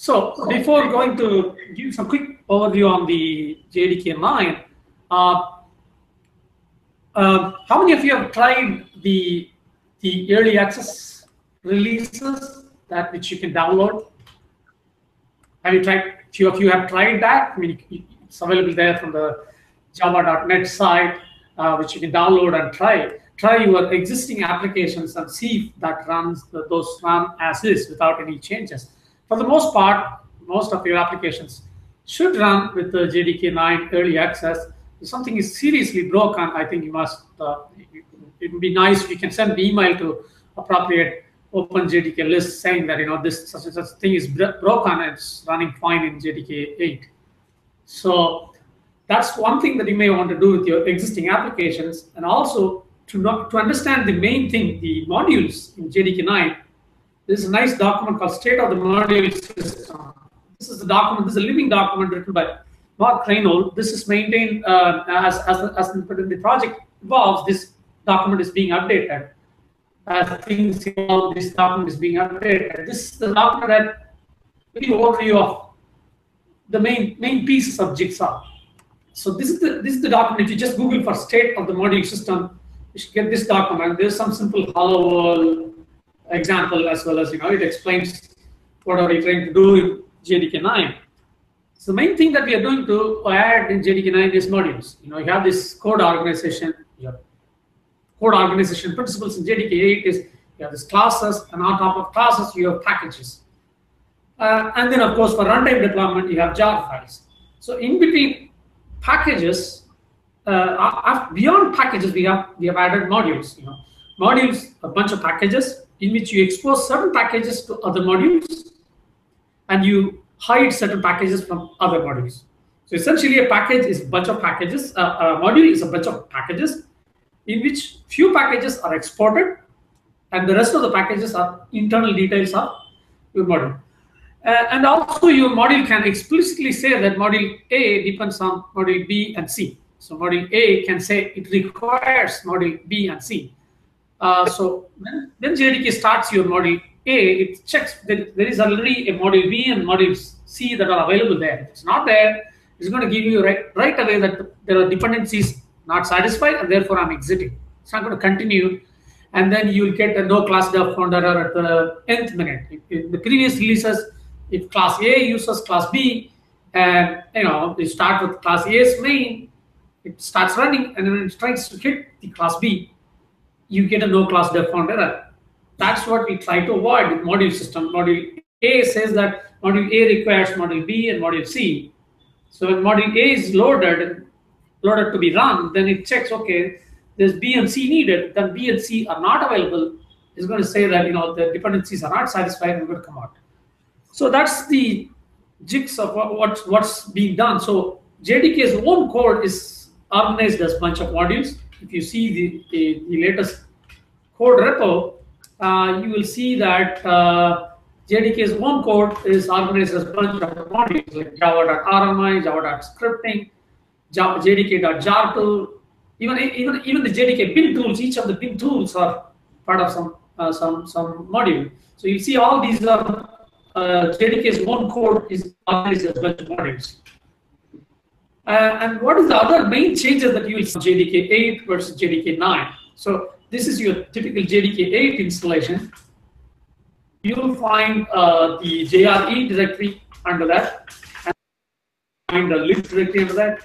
So before going to give some quick overview on the JDK 9, how many of you have tried the early access releases that which you can download? Have you tried? Few of you have tried that. I mean, it's available there from the java.net site, which you can download and try. Try your existing applications and see if that runs, those run as is without any changes. For the most part, most of your applications should run with the JDK 9 early access. If something is seriously broken, I think you must, it would be nice if you can send an email to appropriate OpenJDK list saying that, you know, this such and such thing is broken and it's running fine in JDK 8. So that's one thing that you may want to do with your existing applications. And also to understand the main thing, the modules in JDK 9, there's a nice document called State of the Module System. This is a document, this is a living document written by Mark Creanold. This is maintained as the project evolves, this document is being updated. As things evolve, this document is being updated. This is the document that gives you an overview of the main pieces of Jigsaw. So this is the document. If you just Google for state of the module system, you should get this document. There's some simple hello world example as well as, you know, it explains what are we trying to do in JDK 9. So the main thing that we are going to add in JDK 9 is modules. You know, you have this code organization. Code organization principles in JDK 8 is you have these classes, and on top of classes you have packages, and then of course for runtime deployment you have jar files. So in between packages, beyond packages, we have added modules. You know, modules, a bunch of packages in which you expose certain packages to other modules, and you hide certain packages from other modules. So essentially, a package is a bunch of packages. A module is a bunch of packages, in which few packages are exported and the rest of the packages are internal details of your module. And also your module can explicitly say that module A depends on module B and C. So module A can say it requires module B and C. So when JDK starts your module A, it checks that there is already a module B and module C that are available there. If it's not there, it's going to give you right away that there are dependencies not satisfied, and therefore I'm exiting. It's not going to continue, and then you'll get a no class dev found error at the nth minute. In the previous releases, if class A uses class B, and you know they start with class A's main, it starts running, and when it tries to hit the class B, you get a no class dev found error. That's what we try to avoid with module system. Module A says that module A requires module B and module C. So when module A is loaded to be run, then it checks, okay, there's B and C needed, then B and C are not available. It's going to say that, you know, the dependencies are not satisfied and will come out. So that's the jigs of what's being done. So JDK's own code is organized as a bunch of modules. If you see the latest code repo, you will see that JDK's own code is organized as a bunch of modules like java.rmi, java.scripting, jdk.jar tool, even the JDK bin tools. Each of the bin tools are part of some module. So you see all these are JDK's own code is organized as a bunch of modules. And what is the other main changes that you will see JDK 8 versus JDK 9? So this is your typical JDK 8 installation. You will find the JRE directory under that, and find the lib directory under that.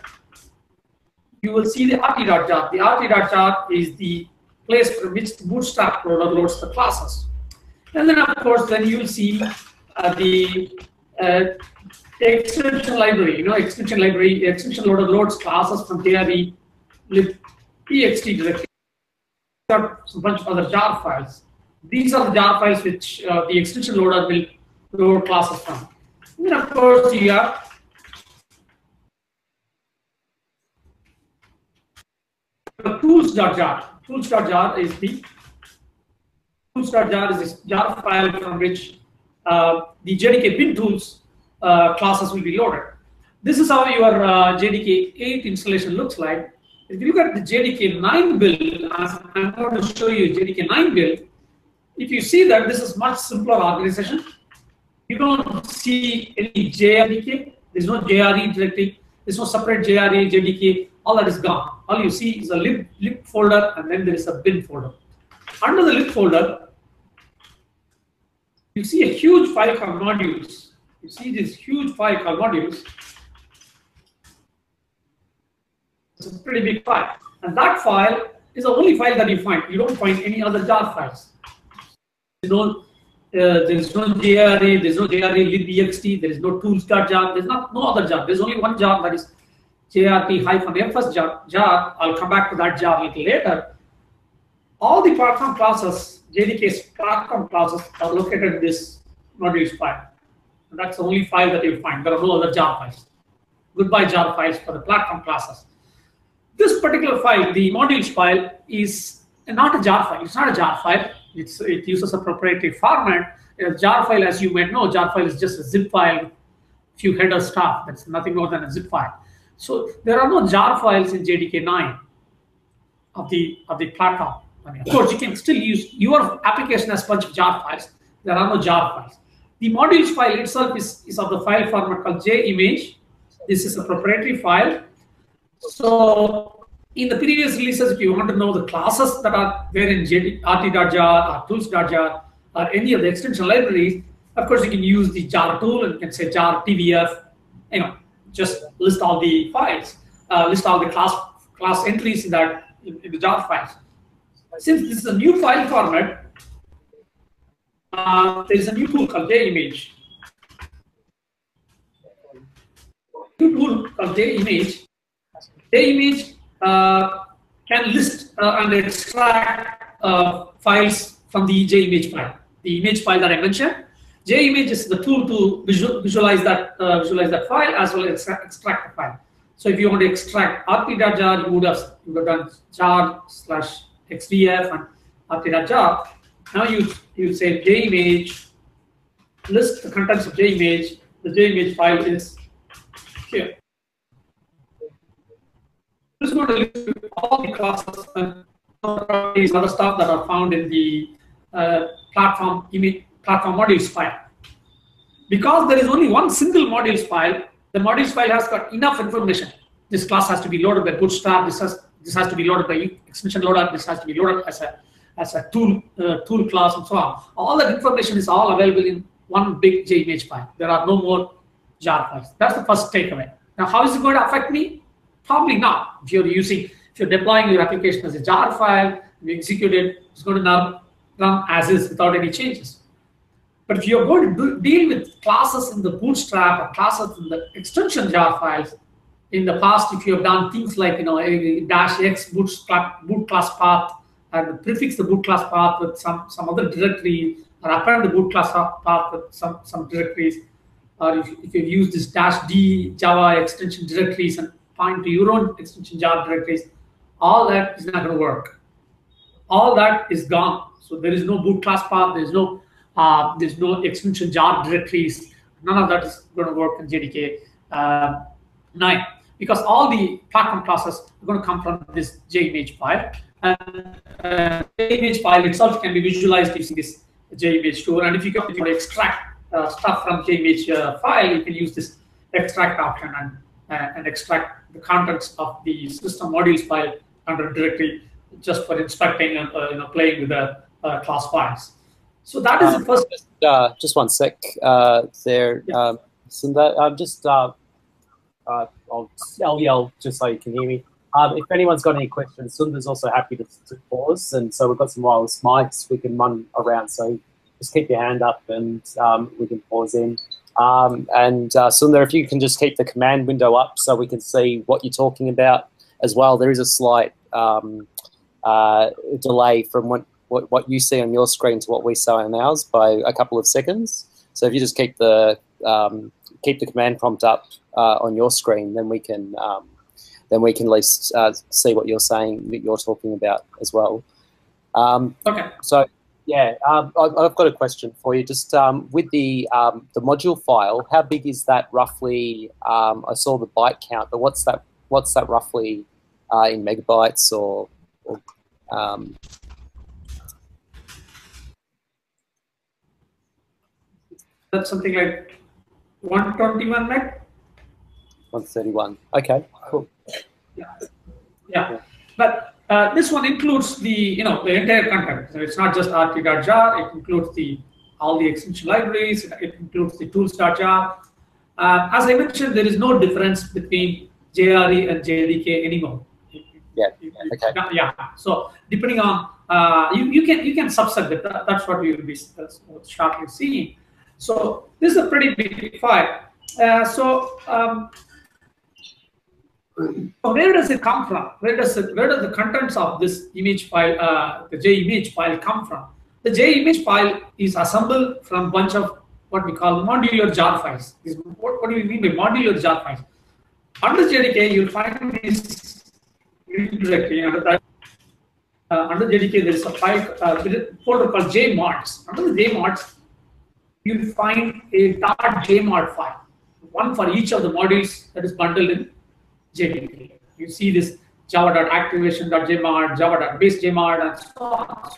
You will see the rt.jar. The rt.jar is the place from which the bootstrap loader loads the classes. And then, of course, then you will see the extension library. You know, extension library, extension loader loads classes from JRE lib ext directory. A bunch of other jar files. These are the jar files which the extension loader will load classes from. And then, of course, you have tools.jar. Tools.jar is a jar file from which the JDK bin tools classes will be loaded. This is how your JDK 8 installation looks like. If you look at the JDK 9 build, as I'm going to show you JDK 9 build, if you see that this is much simpler organization. You cannot see any JRDK. There's no JRE directory. There's no separate JRE, JDK. All that is gone. All you see is a lib folder, and then there is a bin folder. Under the lib folder, you see a huge file called modules. You see this huge file called modules. It's a pretty big file, and that file is the only file that you find. You don't find any other jar files. There is no JRE, there is no JRE lib.ext, there is no tools.jar, there is no other jar. There is only one jar, that is jrt-fs.jar. I'll come back to that jar a little later. All the platform classes, JDK's platform classes, are located in this modules file. And that's the only file that you find. There are no other jar files. Goodbye jar files for the platform classes. This particular file, the modules file, is not a jar file. It's not a jar file. It uses a proprietary format. A jar file, as you may know, jar file is just a zip file, few header stuff. That's nothing more than a zip file. So there are no jar files in JDK 9 of the platform. I mean, of course, you can still use your application as a bunch of jar files. There are no jar files. The modules file itself is of the file format called Jimage. This is a proprietary file. So in the previous releases, if you want to know the classes that are there in rt.jar or tools.jar or any of the extension libraries, of course you can use the jar tool, and you can say jar tvf, you know, just list all the files, list all the class entries in that in the jar files. Since this is a new file format, there is a new tool called jimage. New tool called jimage. Jimage can list and extract files from the jimage file, the image file that I mentioned. Jimage is the tool to visualize that file as well as extract the file. So if you want to extract rt.jar, you would have done jar/xdf and rt.jar. Now you say jimage, list the contents of jimage. The jimage file is here. Just going to list all the classes and properties, other stuff that are found in the platform modules file. Because there is only one single modules file, the modules file has got enough information. This class has to be loaded by bootstrap. This has to be loaded by extension loader. This has to be loaded as a tool class, and so on. All that information is all available in one big jimage file. There are no more jar files. That's the first takeaway. Now, how is it going to affect me? Probably not. If you're deploying your application as a jar file, you execute it, it's going to run as is without any changes. But if you're going to deal with classes in the bootstrap or classes in the extension jar files, in the past, if you have done things like, you know, a -x bootstrap boot class path and prefix the boot class path with some other directory, or append the boot class path with some directories, or if you've used this -d Java extension directories and point to your own extension jar directories, all that is not going to work. All that is gone. So there is no boot class path. There's no extension jar directories. None of that is going to work in JDK 9 because all the platform classes are going to come from this jimage file. And jimage file itself can be visualized using this jimage tool. And if you want to extract stuff from jimage file, you can use this extract option and extract the contents of the system modules file under directory just for inspecting and playing with the class files. So that is the first. Just one sec there. Yeah. Sundar, I'll yell just so you can hear me. If anyone's got any questions, Sundar's also happy to pause. And so we've got some wireless mics we can run around. So just keep your hand up and we can pause in. Sundar, if you can just keep the command window up so we can see what you're talking about as well. There is a slight delay from what you see on your screen to what we see on ours by a couple of seconds. So if you just keep the command prompt up on your screen, then we can at least see what you're saying, that you're talking about as well. Okay. So. Yeah, I've got a question for you. Just with the module file, how big is that roughly? I saw the byte count, but what's that roughly in megabytes or That's something like 121 meg. 131. Okay, cool. Yeah. But this one includes the the entire content. So it's not just rt.jar. It includes all the extension libraries. It includes the tools.jar. As I mentioned, there is no difference between JRE and JDK anymore. Yeah. Okay. Yeah. So depending on you can subset that. That's what we will be shortly seeing. So this is a pretty big file. So where does it come from? Where does the contents of this image file, the JImage file, come from? The JImage file is assembled from a bunch of what we call modular jar files. What do we mean by modular jar files? Under JDK, you'll find this directory. Under JDK, there is a file folder called jmods. Under the jmods, you'll find a .jmod file, one for each of the modules that is bundled in JDK. You see this java.activation.jmod, java.base.jmod, and so on.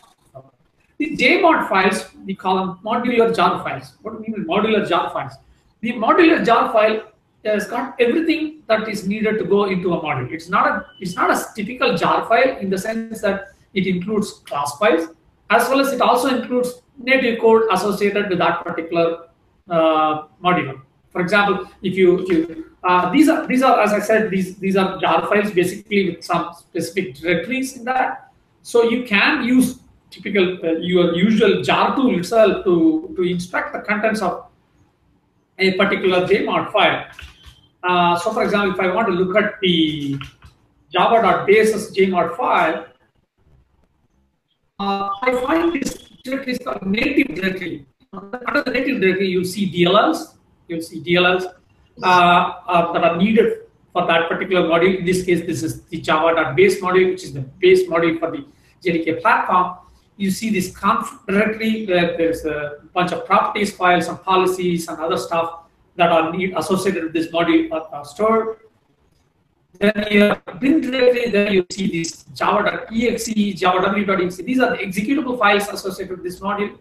The jmod files, we call them modular jar files. What do we mean by modular jar files? The modular jar file has got everything that is needed to go into a module. It's not a typical jar file in the sense that it includes class files, as well as it also includes native code associated with that particular module. For example, these are, as I said, these are jar files basically with some specific directories in that. So you can use typical your usual jar tool itself to inspect the contents of a particular jmod file. So for example, if I want to look at the java.base.jmod file, I find this directory is called native directory. Under the native directory, you'll see DLLs. That are needed for that particular module. In this case, this is the java.base module, which is the base module for the JDK platform. You see this conf directory where there's a bunch of properties files and policies and other stuff that are associated with this module are stored. Then your bin directory, there you see these java.exe, java.w.exe. These are the executable files associated with this module.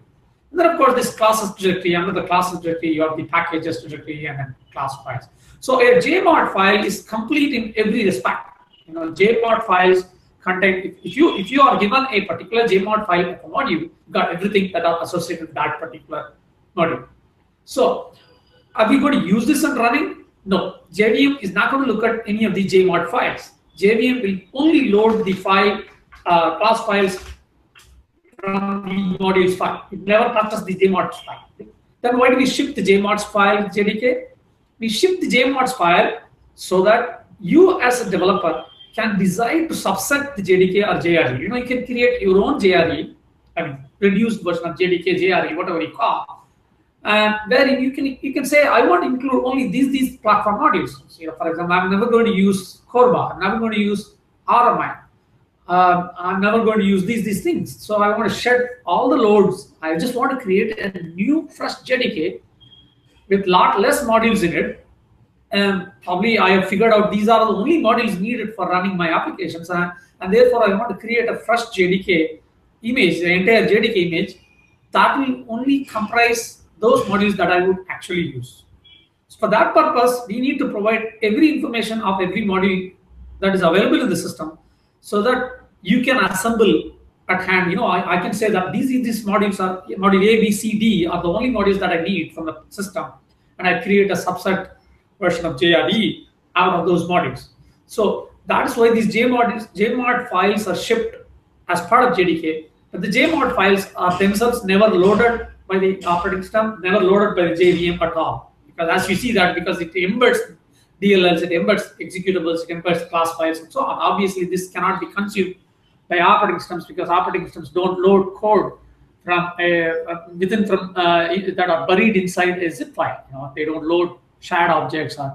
And then, of course, this classes directory. Under the classes directory, you have the packages directory and then class files. So a jmod file is complete in every respect. Jmod files contain. If you are given a particular jmod file of a module, you've got everything that are associated with that particular module. So, are we going to use this in running? No, JVM is not going to look at any of the jmod files. JVM will only load the file, class files from the modules file. It never touches the jmods file. Then why do we ship the jmods file with JDK? We ship the jmods file so that you as a developer can decide to subset the JDK or JRE. You can create your own JRE, reduced version of JDK, JRE, whatever you call. And wherein you can say, I want to include only these platform modules. So, for example, I'm never going to use Corba. I'm never going to use RMI. I'm never going to use these things. So I want to shed all the loads. I just want to create a new fresh JDK with a lot less modules in it. And probably I have figured out these are the only modules needed for running my applications. And therefore, I want to create a fresh JDK image, the entire JDK image, that will only comprise those modules that I would actually use. So for that purpose, we need to provide every information of every module that is available in the system so that you can assemble at hand. I can say that these modules are module A, B, C, D are the only modules that I need from the system, and I create a subset version of JRE out of those modules. So that is why these jmod files are shipped as part of JDK, but the jmod files are themselves never loaded by the operating system, never loaded by the JVM at all. Because as you see that, because it embeds DLLs, it embeds executables, it embeds class files and so on. Obviously, this cannot be consumed by operating systems because operating systems don't load code from that are buried inside a zip file. They don't load shared objects or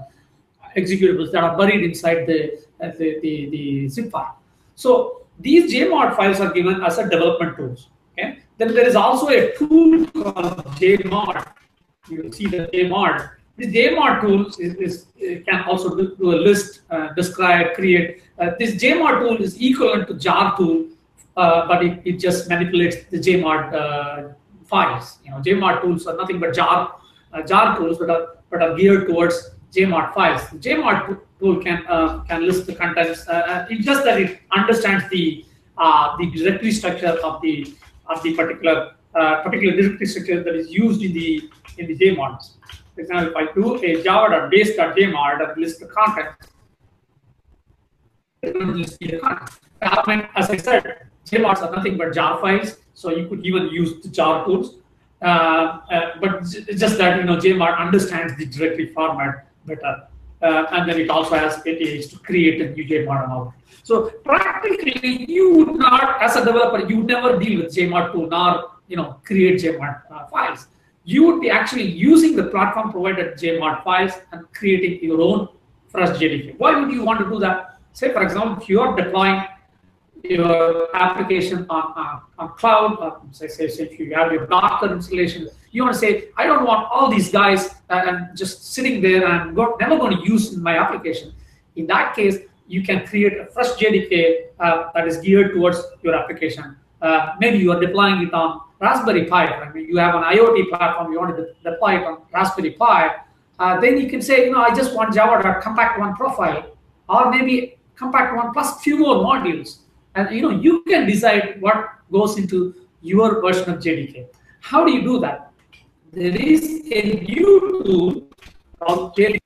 executables that are buried inside the zip file. So these jmod files are given as a development tools. Okay. Then there is also a tool called jmod. You see the jmod. The jmod tool can also do a list, describe, create. This jmod tool is equivalent to jar tool, but it just manipulates the jmod files. Jmod tools are nothing but jar jar tools but are geared towards jmod files. The jmod tool can list the contents. It's just that it understands the directory structure of the particular directory structure that is used in the jmods. For example, if I do a java.base.jmod and list the contents, it will list the contents. As I said, jmods are nothing but jar files, so you could even use the jar tools. But just that, you know, jmod understands the directory format better, and then it also has APIs to create a new jmod model. So practically, you would not, as a developer, you would never deal with jmod tool nor, you know, create jmod files. You would be actually using the platform provided jmod files and creating your own fresh JDK. Why would you want to do that? Say, for example, if you are deploying your application on cloud, say if you have your Docker installation, you want to say, I don't want all these guys and just sitting there and never going to use in my application. In that case, you can create a fresh JDK that is geared towards your application. Maybe you are deploying it on Raspberry Pi. I mean, you have an IoT platform, you want to deploy it on Raspberry Pi. Then you can say, you know, I just want Java.compact1 profile, or maybe compact1 plus few more modules. And you know, you can decide what goes into your version of JDK. How do you do that? There is a new tool called JLink.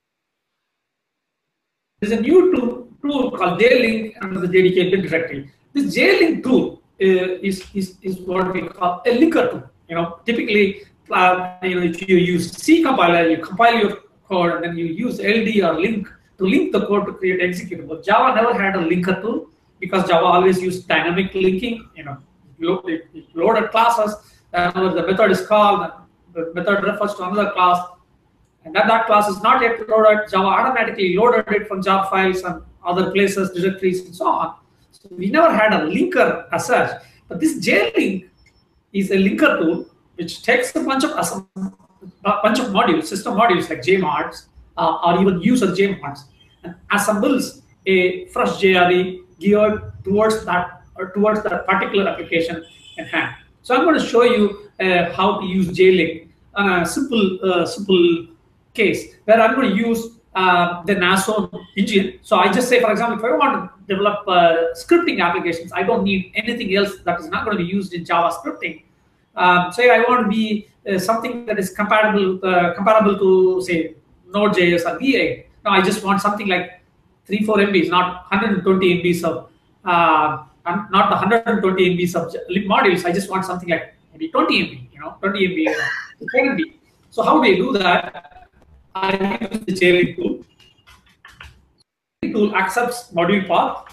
There's a new tool called JLink under the JDK bin directory. This JLink tool is what we call a linker tool. You know, typically, you know, if you use C compiler, you compile your code and then you use LD or link to link the code to create executable. Java never had a linker tool, because Java always used dynamic linking. You know, it loaded classes, and the method is called, and the method refers to another class, and that class is not yet loaded. Java automatically loaded it from jar files and other places, directories, and so on. So we never had a linker as such. But this JLink is a linker tool which takes a bunch of modules, system modules like jmods or even user jmods, and assembles a fresh JRE geared towards that or towards that particular application in hand. So I'm going to show you how to use JLink on a simple case where I'm going to use the Nashorn engine. So I just say, for example, if I want to develop scripting applications, I don't need anything else that is not going to be used in Java scripting. Say I want to be something that is comparable to say Node.js or V8. Now I just want something like 3-4 MBs, not 120 MBs of, not the 120 MBs of modules. I just want something like maybe 20 MB, you know, 20 MB, or 10 MB. So how do you do that? I use the JLink tool. The tool accepts module path.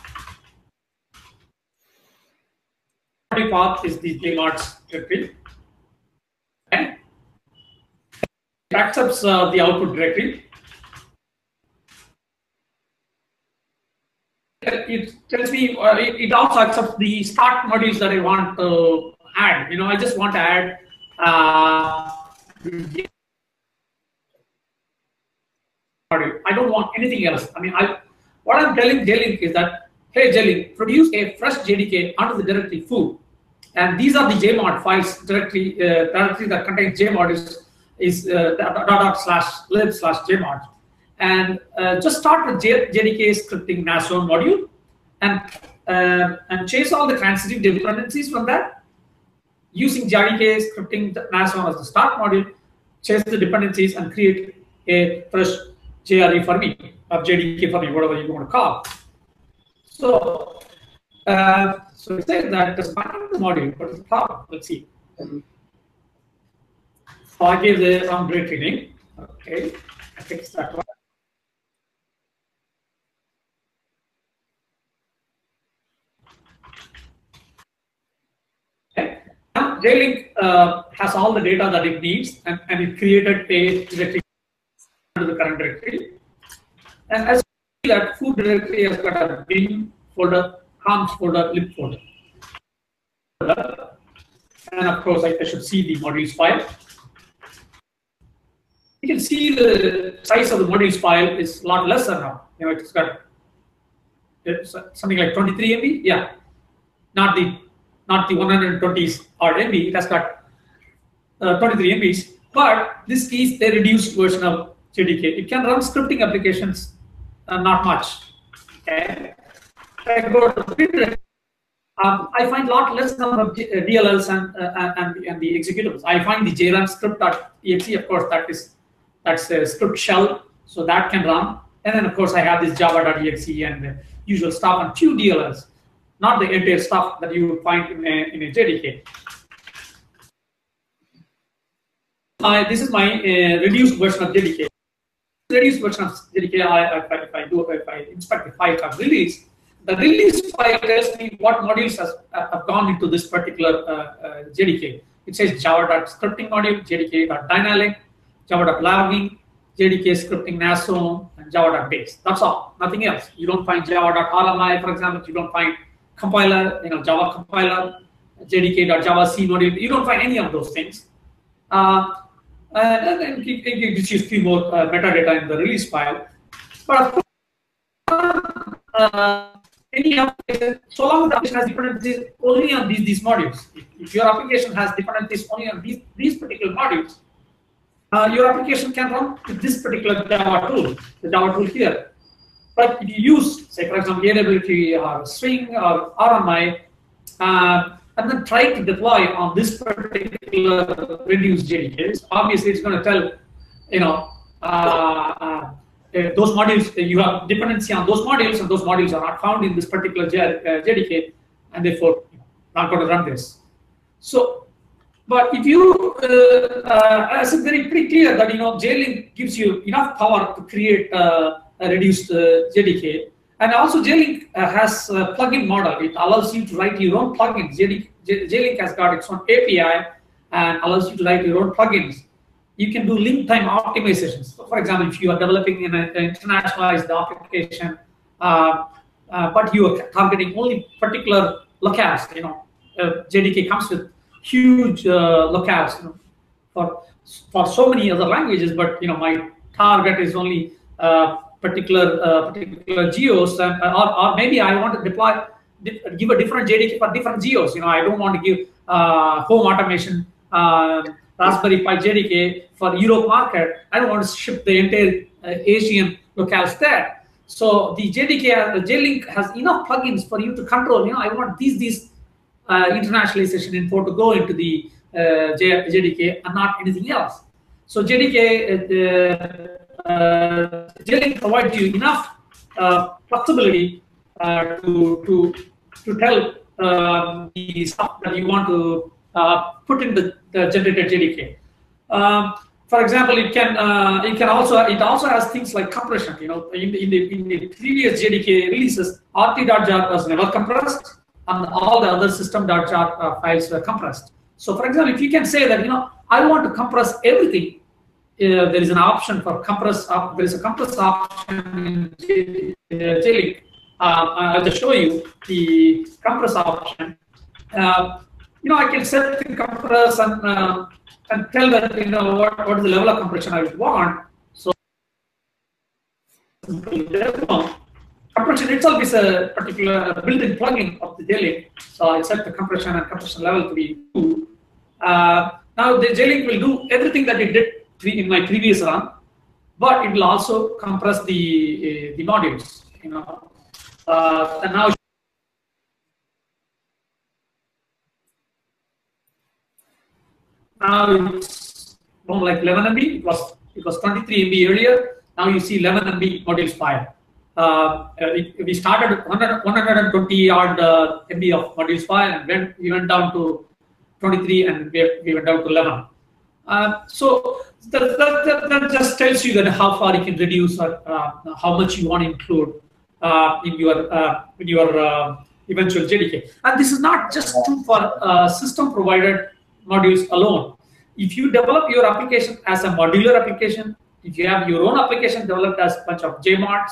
Module path is the jmods directory. Okay. It accepts the output directory. It tells me it also accepts the start modules that I want to add. You know, I just want to add module. I don't want anything else. I mean, what I'm telling JLink is that, hey JLink, produce a fresh JDK under the directory foo, and these are the jmod files directory that contains jmod is /lib/jmod. And just start with jdk.scripting Nashorn module, and chase all the transitive dependencies from that. Using jdk.scripting Nashorn as the start module, chase the dependencies and create a fresh JRE for me, or JDK for me, whatever you want to call. So, so we say that the start module, what is the problem? Let's see. So I gave the some directory name. Okay, I fixed that one. JLink has all the data that it needs, and it created a directory to the current directory. And as you see, that foo directory has got a bin folder, comps folder, lib folder. And of course, I should see the modules file. You can see the size of the modules file is a lot lesser now. You know, it's got something like 23 MB. Yeah, not the 120s or MB, it has got 23 MBs, But this is the reduced version of JDK. It can run scripting applications, not much. Okay. I go to Twitter, I find a lot less number of DLLs and the executables. I find the jrunscript.exe, of course, that's a script shell, so that can run. And then, of course, I have this java.exe and the usual stuff and few DLLs, not the entire stuff that you would find in a JDK. This is my reduced version of JDK. Reduced version of JDK, if I inspect the file called release, the release file tells me what modules have gone into this particular JDK. It says java.scripting module, jdk.dynalink, java.lang, jdk.scripting.nashorn, and java.base. That's all, nothing else. You don't find java.rmi, for example. You don't find compiler, Java compiler, jdk.java c module. You don't find any of those things. And then it gives you a few more metadata in the release file. But of course, any application, so long as the application has dependencies only on these modules. If your application has dependencies only on these particular modules, your application can run with this particular Java tool, the Java tool here. But if you use, say, for example, AWT or Swing or RMI, and then try to deploy on this particular reduced JDK, obviously it's going to tell, those modules, you have dependency on those modules, and those modules are not found in this particular JDK, and therefore not going to run this. So, but if you, it's very pretty clear that JLink gives you enough power to create a reduced JDK. And also, JLink has a plugin model. It allows you to write your own plugins. JLink has got its own API and allows you to write your own plugins. You can do link time optimizations. So for example, if you are developing in an internationalized application, but you are targeting only particular locales, JDK comes with huge locales for so many other languages. But my target is only particular geos, or maybe I want to give a different JDK for different geos. I don't want to give home automation Raspberry Pi JDK for Europe market. I don't want to ship the entire Asian locales there. So the JLink has enough plugins for you to control. I want these internationalization info to go into the JDK and not anything else. So JLink provides you enough flexibility to tell the stuff that you want to put in the generated JDK. For example, it also has things like compression. In the previous JDK releases, rt.jar was never compressed, and all the other system.jar files were compressed. So, for example, if you can say that I want to compress everything. There is an option for compress. There is a compress option in JLink. I'll just show you the compress option. I can set the compress and tell that what is the level of compression I would want. So compression itself is a particular built-in plugin of the JLink. So I set the compression and compression level to be 2. Now the JLink will do everything that it did in my previous run, but it will also compress the modules. And now it's more like 11 MB. It was 23 MB earlier. Now you see 11 MB modules file. We started 120 odd MB of modules file, and then we went down to 23, and we went down to 11. So that just tells you that how far you can reduce, or how much you want to include in your eventual JDK. And this is not just true for system provided modules alone. If you develop your application as a modular application, if you have your own application developed as a bunch of jmods,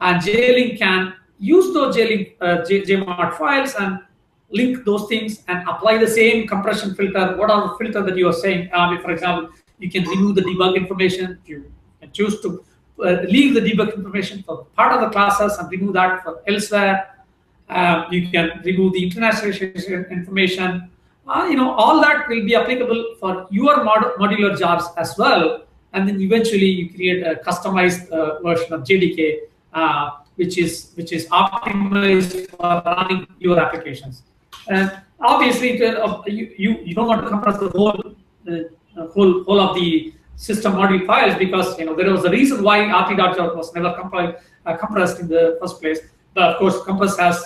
and JLink can use those jmod files and link those things and apply the same compression filter, whatever filter that you are saying. For example, you can remove the debug information. You can choose to leave the debug information for part of the classes and remove that for elsewhere. You can remove the internationalization information. all that will be applicable for your modular jobs as well. And then eventually you create a customized version of JDK, which is optimized for running your applications. And obviously, you don't want to compress the whole of the system module files, because there was a reason why rt.jar was never compressed in the first place. But of course, compress has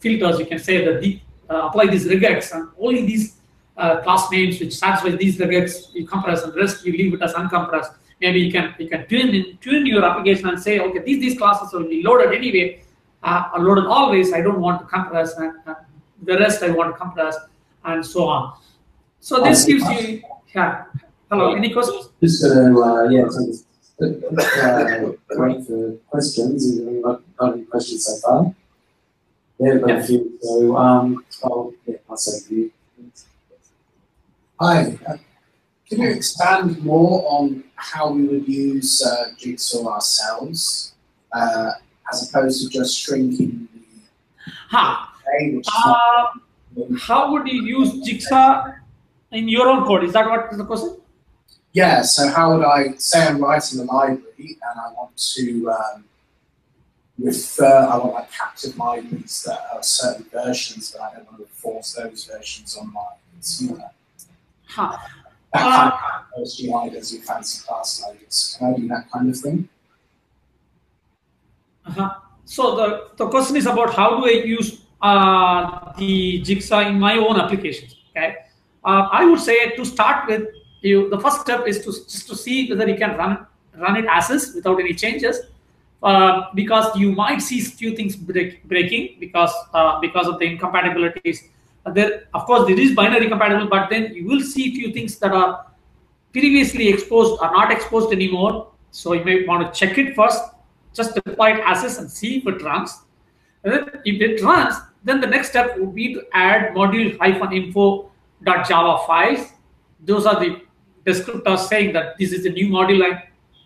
filters. You can say that apply these regex, and only these class names which satisfy these regex you compress, and rest you leave it as uncompressed. Maybe you can tune your application and say, okay, these classes will be loaded anyway, are loaded always. I don't want to compress, and the rest I want to compress, and so on. So this gives you, yeah. Hello, any questions? Wait for questions. We've got any questions so far? Yeah, we've got a few. So I'll say you. Hi. Can you expand more on how we would use Jigsaw ourselves, as opposed to just shrinking the array? How would you use Jigsaw in your own code? Is that what is the question? Yeah, so how would I say I'm writing a library and I want to I want captive libraries that are certain versions, but I don't want to force those versions on my consumer. That kind of OSGI does your fancy class loads. Can I do that kind of thing? So the question is about how do I use the Jigsaw in my own applications? Okay, I would say to start with, the first step is just to see whether you can run it as is without any changes, because you might see few things breaking because of the incompatibilities. There, of course, it is binary compatible, but then you will see few things that are previously exposed are not exposed anymore. So you may want to check it first, just apply it as is and see if it runs. And then if it runs, then the next step would be to add module-info.java files. Those are the descriptors saying that this is the new module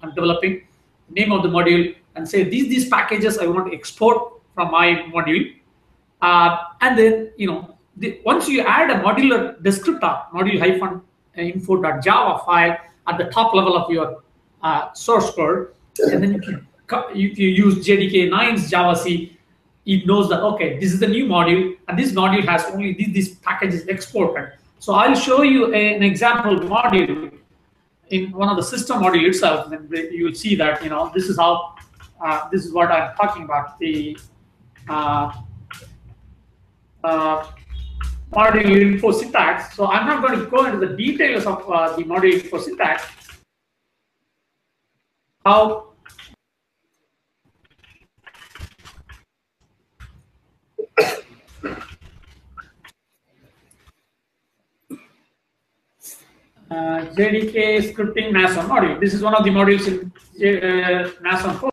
I'm developing, name of the module, and say these packages I want to export from my module. And then once you add a modular descriptor, module-info.java file at the top level of your source code, and then if you use JDK 9's Java C, it knows that, okay, this is the new module, and this module has only these packages exported. So I'll show you an example module in one of the system module itself, and you will see that this is how this is what I'm talking about, the module info syntax. So I'm not going to go into the details of the module info syntax. JDK scripting Nashorn module. This is one of the modules in Nashorn code.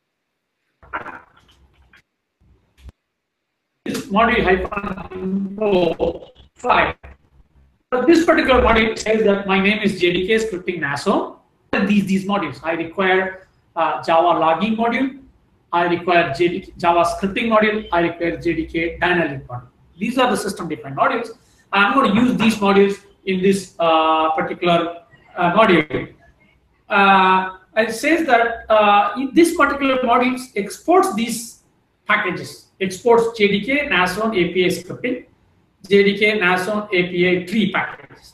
This module-info5. So this particular module says that my name is JDK scripting Nashorn. And these modules, I require Java logging module, I require Java scripting module, I require JDK dynamic module. These are the system-defined modules. I'm going to use these modules in this particular module. It says that in this particular module exports these packages, exports JDK, Nashorn, API scripting, JDK, Nashorn, API tree packages.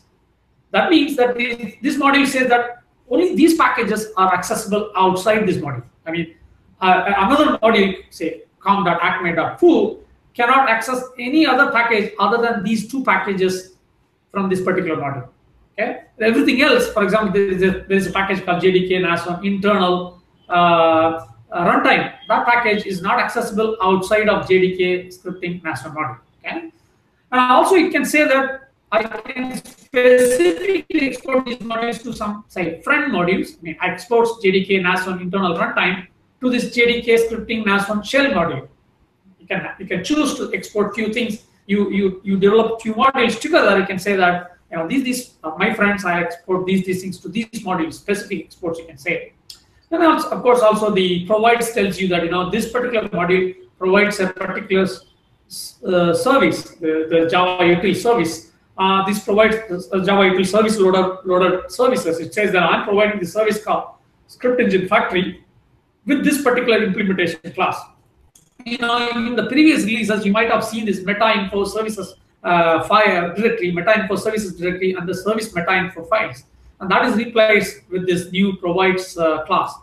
That means that this module says that only these packages are accessible outside this module. I mean, another module, say com.acme.foo, cannot access any other package other than these two packages from this particular module. Okay, everything else, for example, there is a package called jdk.nashorn.internal.runtime. That package is not accessible outside of JDK scripting Nashorn module. Okay, and also it can say that I can specifically export these modules to some, say, friend modules. I mean, I export JDK Nashorn internal runtime to this JDK scripting Nashorn shell module. You can choose to export few things. You develop few modules together. You can say that these are my friends. I export these things to these modules. Specific exports you can say. Then also, of course, also the provides tells you that this particular module provides a particular service, the Java util service This provides Java API service loader services. It says that I'm providing the service call script engine factory with this particular implementation class. You know, in the previous releases, you might have seen this meta-info services meta-info services directory, and the service meta-info files, and that is replaced with this new provides class.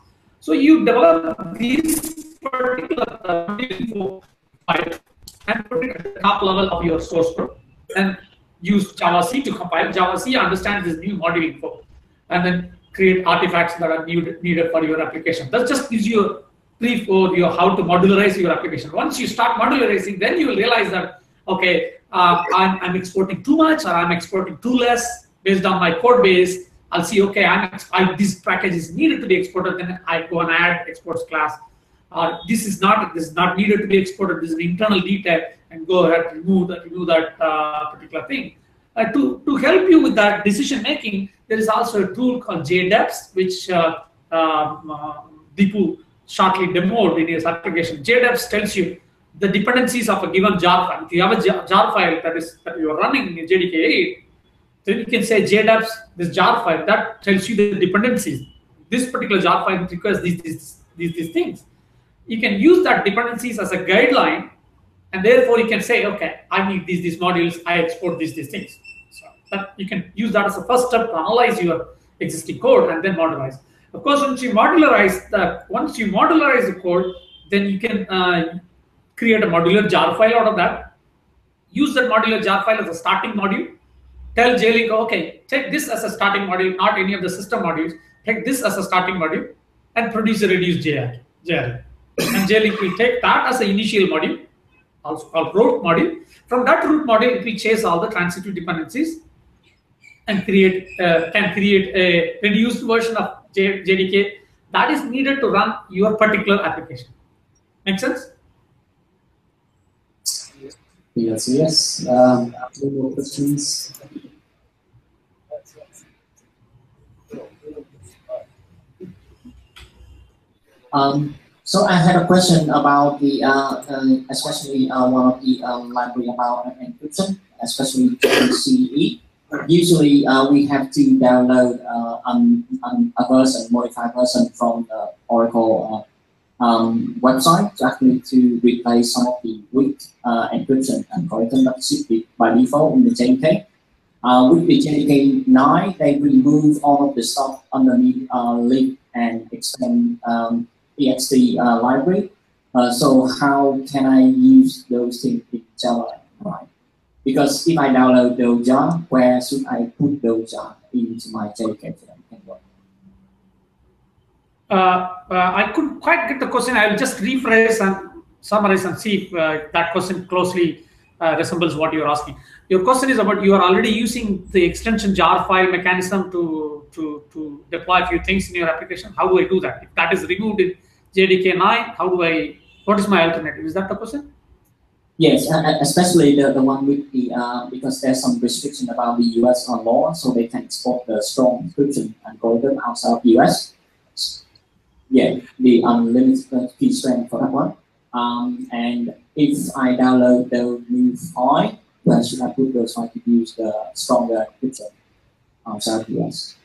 So you develop these particular info files and put it at the top level of your source code, and use Java C to compile. Java C understands this new module info, and then create artifacts that are needed for your application. That just gives you a brief overview of how to modularize your application. Once you start modularizing, then you will realize that, okay, I'm exporting too much, or I'm exporting too less based on my code base. I'll see, okay, this package is needed to be exported, then I go and add exports class. This is not needed to be exported. This is an internal detail, and go ahead and remove that particular thing. To help you with that decision making, there is also a tool called JDeps, which Deepu shortly demoed in his application. JDeps tells you the dependencies of a given jar file. If you have a jar file that you are running in JDK 8, then you can say JDeps this jar file that tells you the dependencies. This particular jar file requires these things. You can use that dependencies as a guideline, and therefore you can say, okay, I need these modules. I export these things. So that you can use that as a first step to analyze your existing code and then modularize. Of course, once you modularize the code, then you can create a modular jar file out of that. Use that modular jar file as a starting module. Tell JLink, okay, take this as a starting module, not any of the system modules. Take this as a starting module and produce a reduced JR. And JLink will take that as an initial module, also called root module. From that root module, it will chase all the transitive dependencies and create a reduced version of JDK that is needed to run your particular application. Make sense? Yes, yes. Any more questions? So I had a question about the, especially one of the library about encryption, especially CE. Usually we have to download a version, modified version from the Oracle website to replace some of the weak encryption algorithm that should be by default in the JDK. With the JDK 9, they remove all of the stuff underneath link and extend exe library. So how can I use those things in Java 9? Because if I download those jar, where should I put those jar into my JDK? I couldn't quite get the question. I will just rephrase and summarize and see if that question closely resembles what you are asking. Your question is about you are already using the extension jar file mechanism to deploy a few things in your application. How do I do that? If that is removed in JDK 9, how do I? What is my alternative? Is that the question? Yes, especially the one with the because there's some restriction about the US law, so they can export the strong encryption algorithm outside of the US. Yeah, the unlimited key strength for that one. And if I download the new file, where should I put those so I could use the stronger picture outside the US?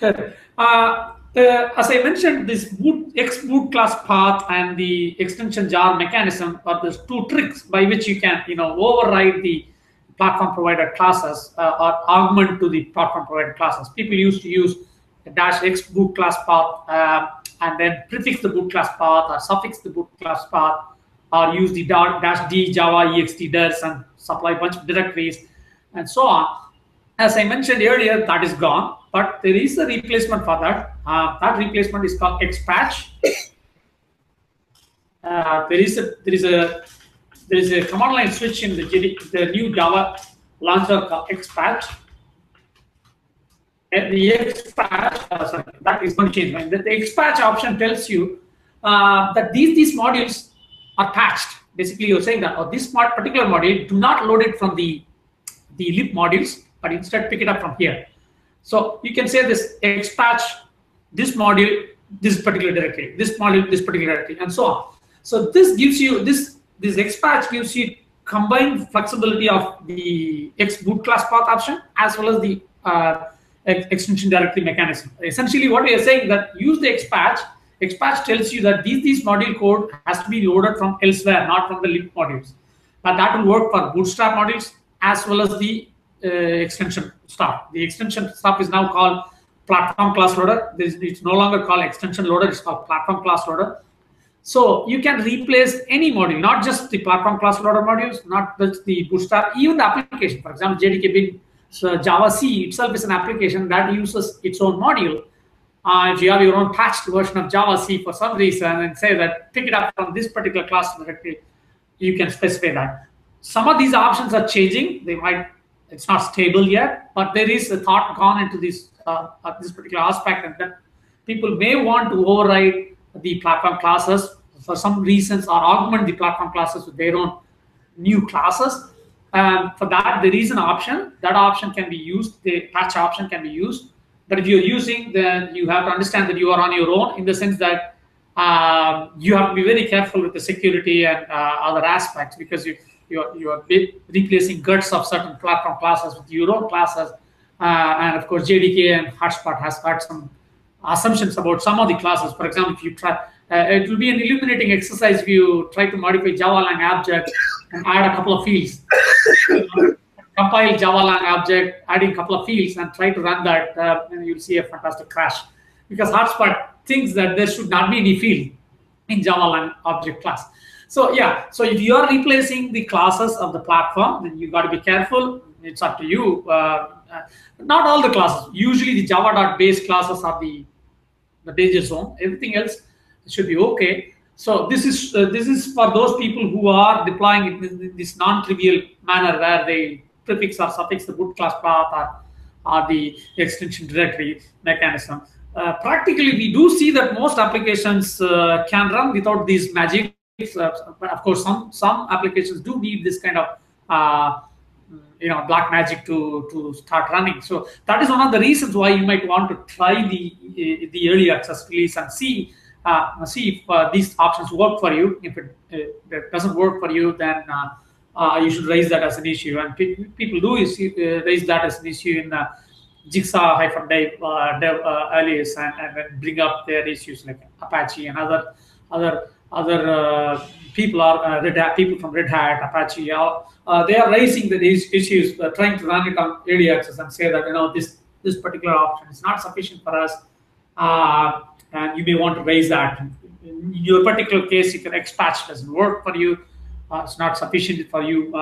Okay. As I mentioned, this boot class path and the extension jar mechanism are the two tricks by which you can, you know, override the platform provider classes or augment to the platform provider classes. People used to use -x boot class path and then prefix the boot class path or suffix the boot class path, or use the -d java ext and supply a bunch of directories and so on. As I mentioned earlier, that is gone, but there is a replacement for that. That replacement is called Xpatch. There is a command line switch in the new Java launcher called Xpatch. And the Xpatch, sorry, that is going to change. The Xpatch option tells you that these modules are patched. Basically, you're saying that, oh, this particular module, do not load it from the lib modules, but instead pick it up from here. So you can say this Xpatch, this module, this particular directory, this module, this particular directory, and so on. So this gives you this Xpatch gives you combined flexibility of the xboot class path option as well as the extension directory mechanism. Essentially, what we are saying that use the Xpatch. Xpatch tells you that this module code has to be loaded from elsewhere, not from the lib modules. But that will work for bootstrap modules as well as the extension stuff. The extension stuff is now called platform class loader. It's no longer called extension loader. It's called platform class loader. So you can replace any module, not just the platform class loader modules, not just the bootstrap, even the application. For example, JDK bin, so Java C itself is an application that uses its own module. If you have your own patched version of Java C for some reason and say that pick it up from this particular class directory, you can specify that. Some of these options are changing. They might, it's not stable yet, but there is a thought gone into this particular aspect, and that people may want to override the platform classes for some reasons or augment the platform classes with their own new classes. For that, there is an option. That option can be used. The patch option can be used. But if you're using, then you have to understand that you are on your own, in the sense that you have to be very careful with the security and other aspects, because you are replacing guts of certain platform classes with your own classes. And of course, JDK and Hotspot has got some assumptions about some of the classes. For example, if you try, it will be an illuminating exercise if you try to modify Java.lang.object and add a couple of fields. Compile Java.lang.object, adding a couple of fields, and try to run that, and you'll see a fantastic crash, because Hotspot thinks that there should not be any field in Java.lang.object class. So yeah, so if you are replacing the classes of the platform, then you got to be careful. It's up to you. Not all the classes. Usually the Java.base classes are the danger zone. Everything else should be okay. So this is for those people who are deploying it in this non-trivial manner, where they prefix or suffix the boot class path or the extension directory mechanism. Practically, we do see that most applications can run without these magic. But of course, some applications do need this kind of black magic to start running. So that is one of the reasons why you might want to try the early access release and see if these options work for you. If it doesn't work for you, then you should raise that as an issue. And people do raise that as an issue in Jigsaw-dev alias, and then bring up their issues like Apache and other people are Red Hat, people from Red Hat, Apache. They are raising these issues, trying to run it on early access and say that this particular option is not sufficient for us. And you may want to raise that. In your particular case, if an Xpatch doesn't work for you, it's not sufficient for you,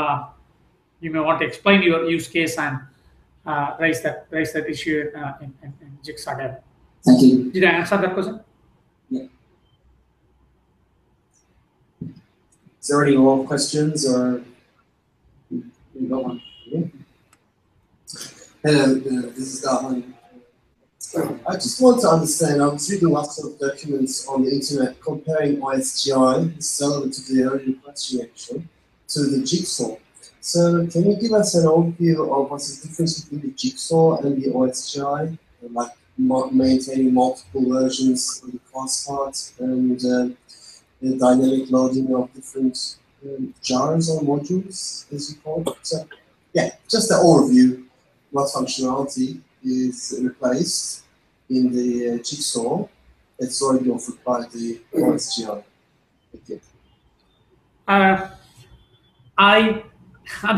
you may want to explain your use case and raise that issue in Jigsaw Dev. Thank you. Did I answer that question? Yeah. Is there any more questions, or we got one? Yeah. Hello, this is Darwin. I just want to understand, I was reading lots of documents on the internet comparing OSGI, this is relevant to the earlier question actually, to the Jigsaw. So can you give us an overview of what's the difference between the Jigsaw and the OSGI, like maintaining multiple versions of the class parts and the dynamic loading of different jars or modules, as you call it? So yeah, just an overview, what functionality is replaced in the Jigsaw that's already offered by the OSGI. Okay. I'm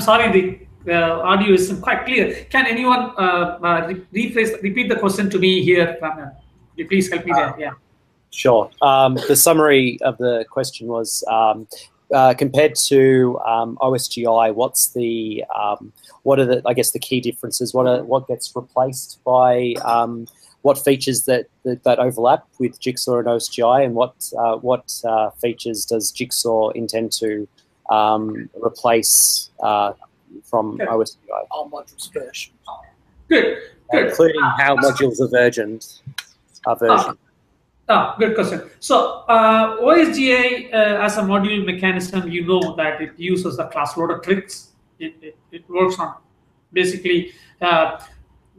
sorry, the audio isn't quite clear. Can anyone repeat the question to me here? You please help me there. Yeah. Sure. The summary of the question was, compared to OSGI, what are the key differences? What gets replaced by what features that overlap with Jigsaw and OSGI, and what features does Jigsaw intend to replace from OSGI? All modules version. Good. Including how modules are versioned. Good question. So OSGI as a module mechanism, you know that it uses the class loader tricks. It works on basically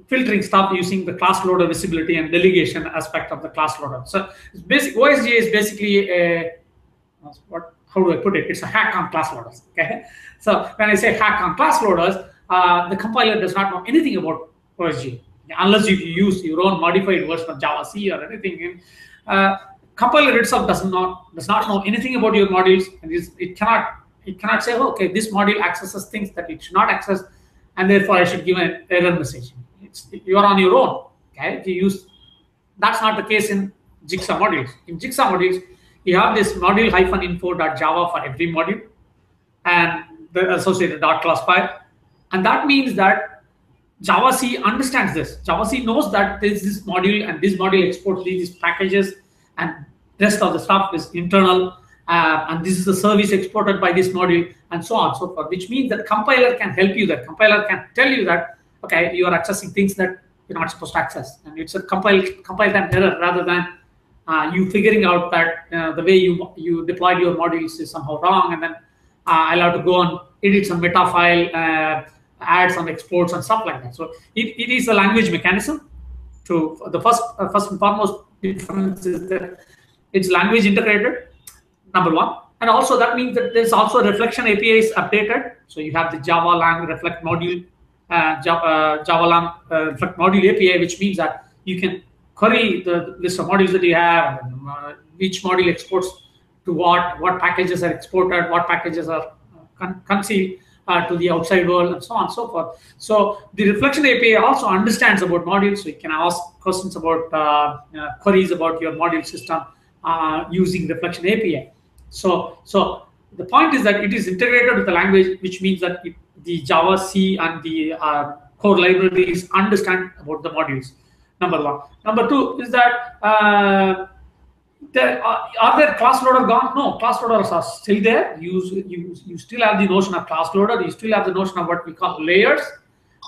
filtering stuff using the class loader visibility and delegation aspect of the class loader. So OSGI is basically a, what how do I put it? It's a hack on class loaders. Okay, so when I say hack on class loaders, the compiler does not know anything about OSGI unless you use your own modified version of Java C or anything. Compiler itself does not know anything about your modules, and it cannot say, okay, this module accesses things that it should not access, and therefore I should give an error message. You are on your own. Okay, if you use, that's not the case in Jigsaw modules. In Jigsaw modules, you have this module-info.java for every module and the associated .class file, and that means that Java C understands this. Java C knows that there is this module, and this module exports these packages, and rest of the stuff is internal, and this is the service exported by this module, and so on and so forth, which means that compiler can help you. That compiler can tell you that, okay, you are accessing things that you're not supposed to access, and it's a compile time error rather than you figuring out that the way you deployed your modules is somehow wrong, and then I'll have to go and edit some meta file, add some exports and stuff like that. So it is a language mechanism. To the first and foremost difference is that it's language integrated, number one, and also that means that there's also a reflection API is updated. So you have the Java lang reflect module, Java lang reflect module API, which means that you can query the list of modules that you have, and, which module exports to what packages are exported, what packages are concealed to the outside world, and so on and so forth. So the reflection API also understands about modules, so you can ask questions about queries about your module system using reflection API. So the point is that it is integrated with the language, which means that the Java C and the core libraries understand about the modules. Number one. Number two is that are there class loader gone? No, class loaders are still there. You still have the notion of class loader. You still have the notion of what we call layers.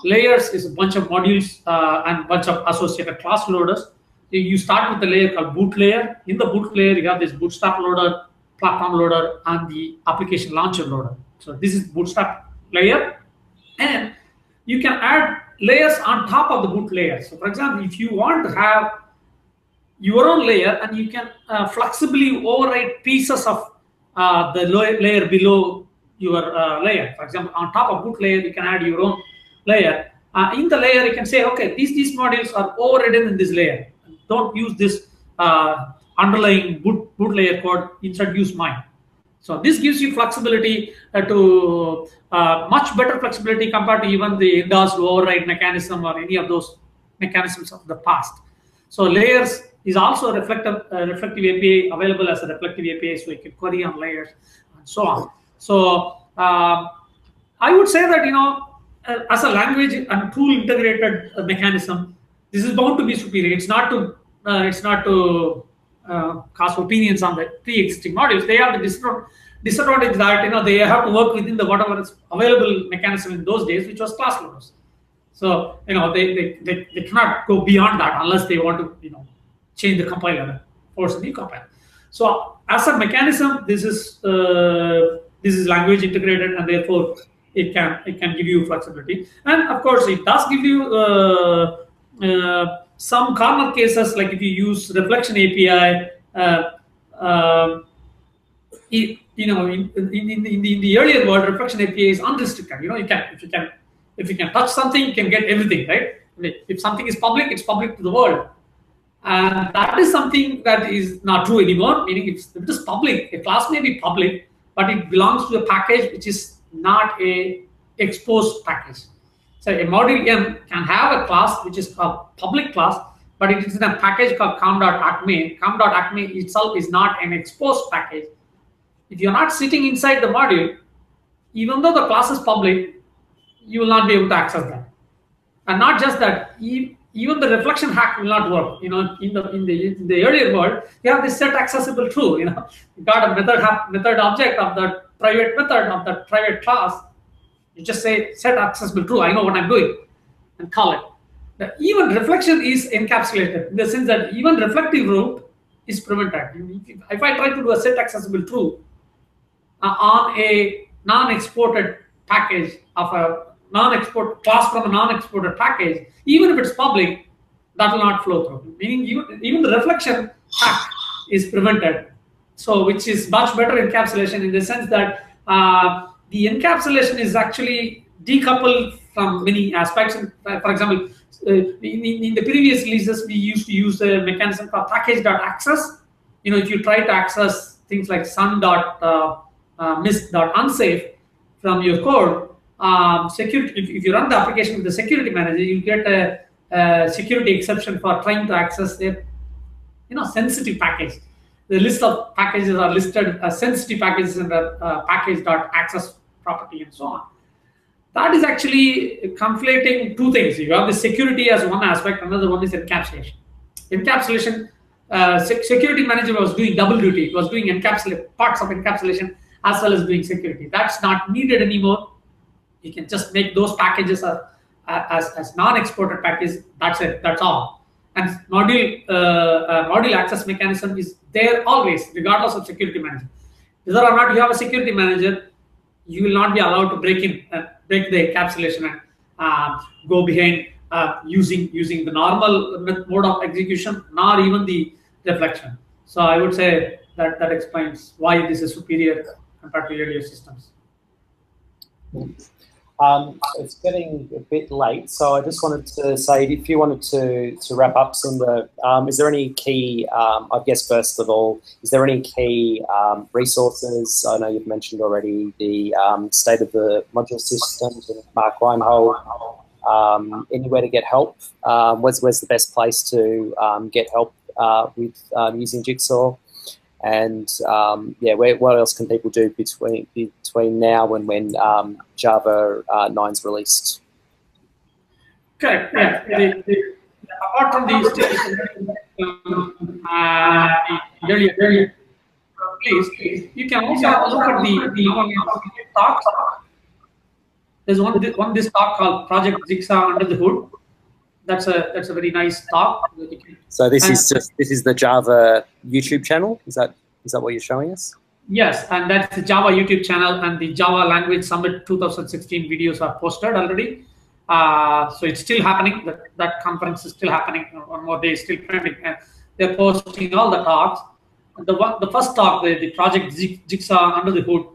Layers is a bunch of modules and a bunch of associated class loaders. You start with the layer called boot layer. In the boot layer, you have this bootstrap loader, platform loader, and the application launcher loader. So this is bootstrap layer, and you can add layers on top of the boot layer. So for example, if you want to have your own layer, and you can flexibly override pieces of the layer below your layer. For example, on top of boot layer, you can add your own layer. In the layer, you can say, okay, these modules are overridden in this layer. Don't use this underlying boot layer code, instead use mine. So this gives you flexibility to much better flexibility compared to even the endorsed override mechanism or any of those mechanisms of the past. So layers is also a reflective API, available as a reflective API, so you can query on layers and so on. So I would say that, you know, as a language and tool integrated mechanism, this is bound to be superior. It's not to cast opinions on the pre-existing modules. They have the disadvantage that, you know, they have to work within the whatever is available mechanism in those days, which was class loaders. So, you know, they cannot go beyond that unless they want to, you know, change the compiler and force a new compiler. So as a mechanism, this is language integrated, and therefore it can give you flexibility. And of course, it does give you some corner cases, like if you use reflection API. In the earlier world, reflection API is unrestricted. You know, if you can touch something, you can get everything, right? If something is public, it's public to the world. And that is something that is not true anymore, meaning if it is public, a class may be public, but it belongs to a package which is not a exposed package. So a module M can have a class which is a public class, but it is in a package called com.acme. Com.acme itself is not an exposed package. If you're not sitting inside the module, even though the class is public, you will not be able to access that. And not just that, even the reflection hack will not work. You know, in the earlier world, you have this set accessible true. You know, you got a method object of the private method of the private class. You just say set accessible true. I know what I'm doing, and call it. The even reflection is encapsulated in the sense that even reflective route is prevented. If I try to do a set accessible true on a non-exported package of a non-export class from a non-exported package, even if it's public, that will not flow through. Meaning, even the reflection hack is prevented So which is much better encapsulation in the sense that the encapsulation is actually decoupled from many aspects. And, for example, in the previous releases, we used to use a mechanism called package.access. You know, if you try to access things like sun.misc.unsafe from your code, security. If you run the application with the security manager, you get a security exception for trying to access their, sensitive package. The list of packages are listed as sensitive packages in the package.access property and so on. That is actually conflating two things. You have the security as one aspect, another one is encapsulation. Encapsulation, security manager was doing double duty. It was doing parts of encapsulation as well as doing security. That's not needed anymore. You can just make those packages as non-exported packages. That's it. That's all. And module access mechanism is there always, regardless of security manager. Whether or not you have a security manager, you will not be allowed to break the encapsulation and go behind using the normal mode of execution, nor even the reflection. So I would say that that explains why this is superior compared to earlier systems. It's getting a bit late, so I just wanted to say, if you wanted to wrap up, Sundar, is there any key, I guess first of all, is there any key resources? I know you've mentioned already the state of the module systems with Mark Creanold, anywhere to get help, where's the best place to get help with using Jigsaw? And yeah, what else can people do between now and when Java 9 is released? Correct. Yeah. Apart from these please, you can also have a look at the talk. There's this talk called Project Jigsaw Under the Hood. That's a very nice talk. So this is the Java YouTube channel. Is that what you're showing us? Yes, and that's the Java YouTube channel, and the Java Language Summit 2016 videos are posted already. So it's still happening. That conference is still happening. One more day is still pending, and they're posting all the talks. The first talk, the Project Jigsaw Under the Hood.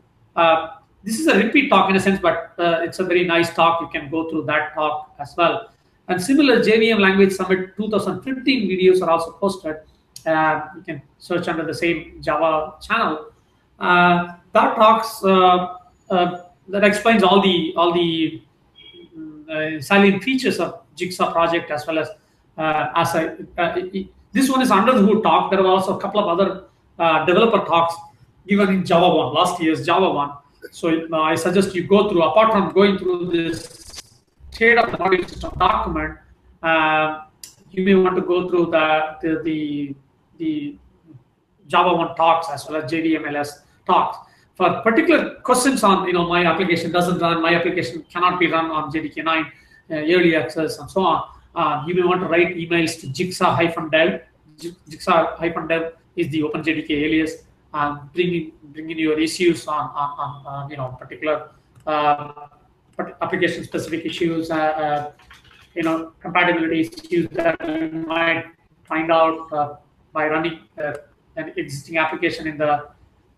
This is a repeat talk in a sense, but it's a very nice talk. You can go through that talk as well. And similar JVM Language Summit 2015 videos are also posted. You can search under the same Java channel. That talks that explains all the salient features of Jigsaw project, as well as I this one is under the hood talk. There were also a couple of other developer talks given in Java 1 last year's Java 1. So I suggest you go through. Apart from going through this state of the module system document, you may want to go through the Java 1 talks as well as JVMLS talks. For particular questions on, my application doesn't run, my application cannot be run on JDK 9, early access and so on, you may want to write emails to jigsaw-dev. Jigsaw-dev is the OpenJDK alias. Bring in your issues on particular application specific issues, compatibility issues that you might find out by running an existing application in the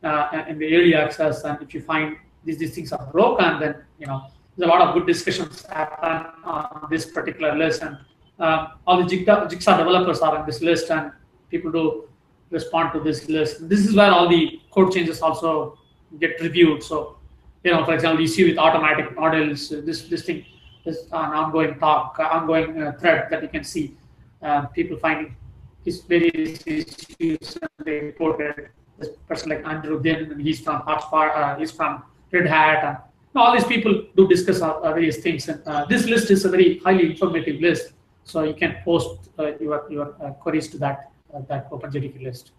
early access. And if you find these things are broken, then there's a lot of good discussions happen on this particular list, and all the Jigsaw developers are on this list, and people do respond to this list. This is where all the code changes also get reviewed. So for example, issue with automatic models. This thing is an ongoing talk, ongoing thread that you can see. People finding his various issues and they reported. This person like Andrew Din, he's from Hotspot, he's from Red Hat. And all these people do discuss various things. And this list is a very highly informative list. So you can post your queries to that OpenJDK list.